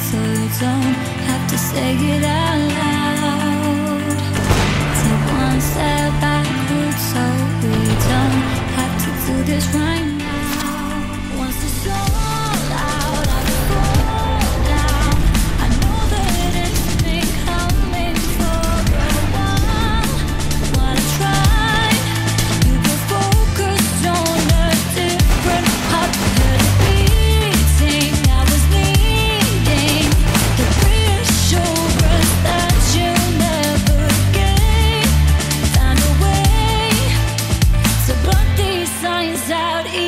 so you don't have to say it out loud. Take one step backward so we don't have to do this right now. Once the storm all out, I fall down. I know that it's been coming for a while. What I tried, you were focused on a different heart. Heard it beating, I was needing the reassurance that you never gave. Find a way to block these signs out.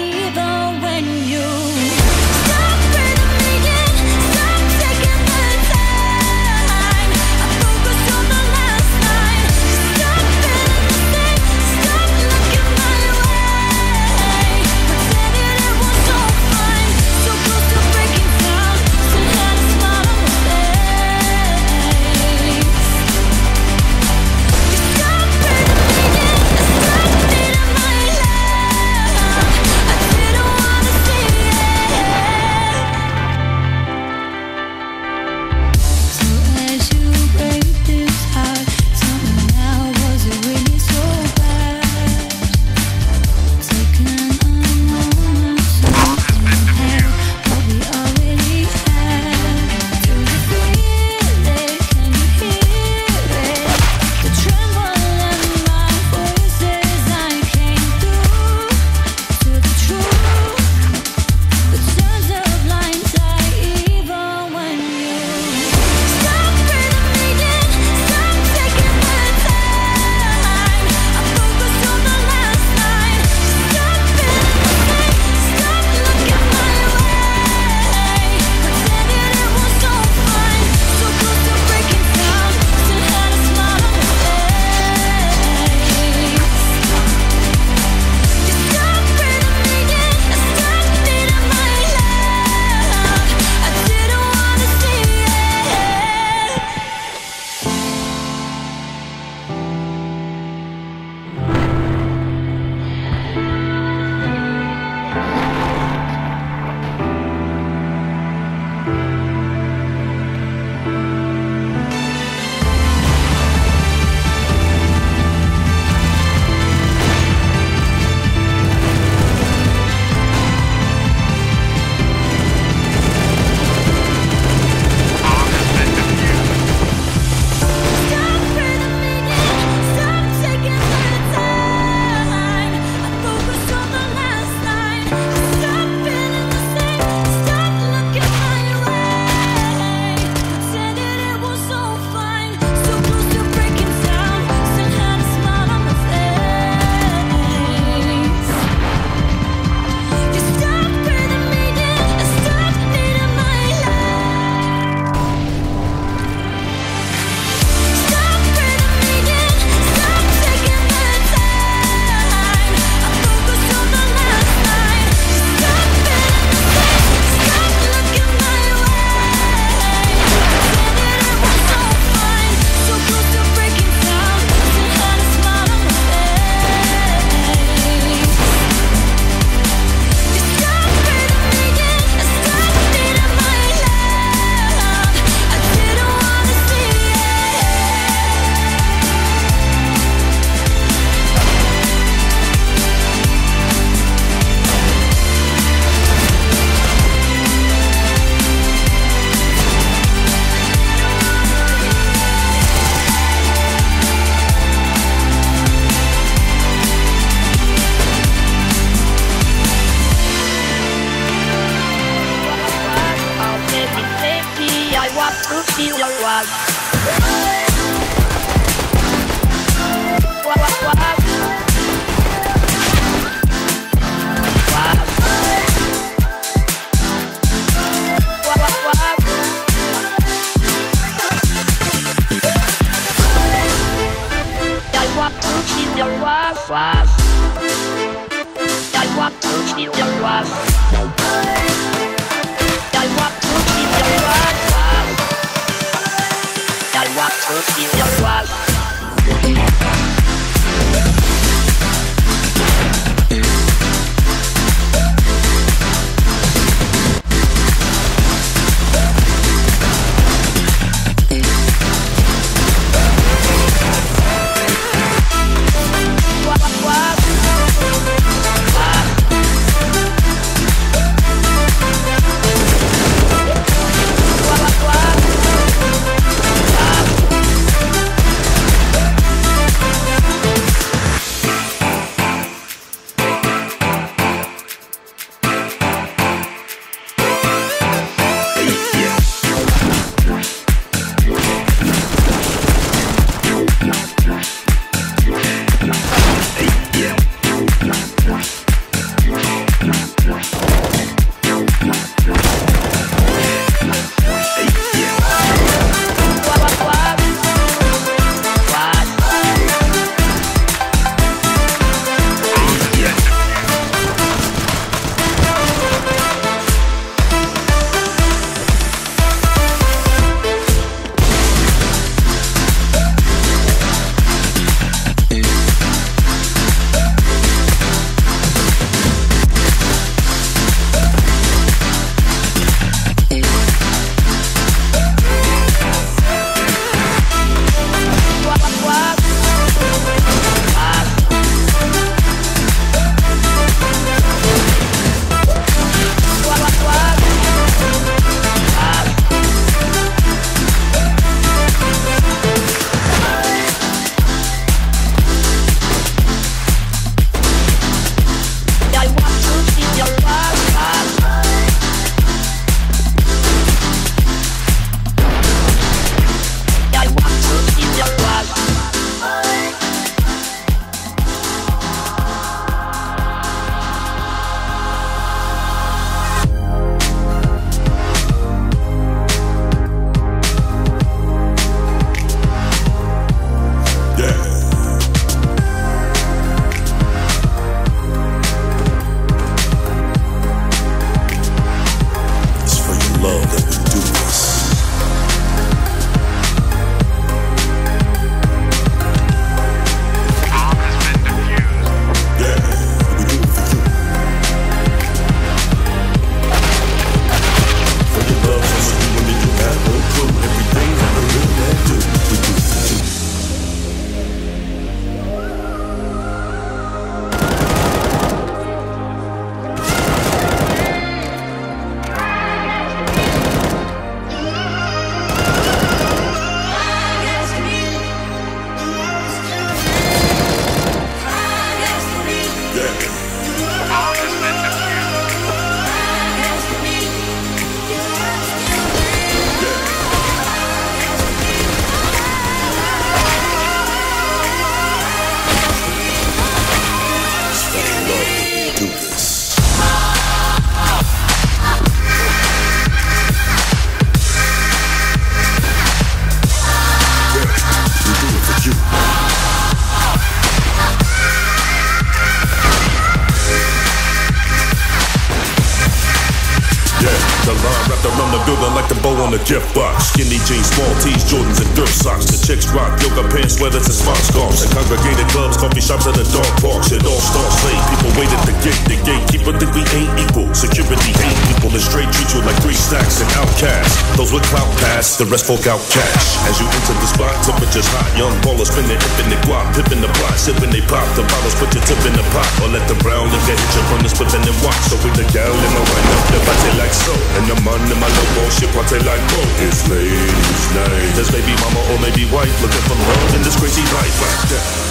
The line wrapped around the building like the bow on the gift box. Skinny jeans, small tees, Jordans and thrift socks. The chicks rock yoga pants, sweaters and smart scarves. At congregated clubs, coffee shops and the dog parks. It all starts late, people wait at the gate. The gatekeeper think we ain't equal. Security hate people and straight treat you like three stacks and outcasts. Those with clout pass, the rest folk out cash. As you enter the spot, temperature's hot. Young ballers spin their infinite guap, pippin' the plot, sippin' they pop. The bottles put your tip in the pot, or let the brown liquor hit your corners, put in and watch. So with the gal in my wind up, the party like so. And the man in my logo, shit party like go. It's ladies night. There's baby mama or maybe wife looking for love in this crazy life like that.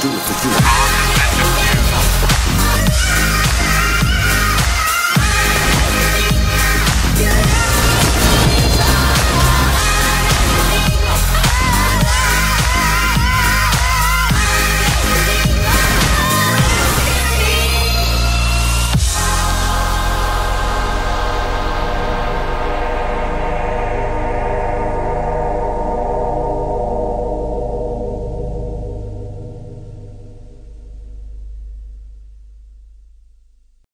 Do it for you.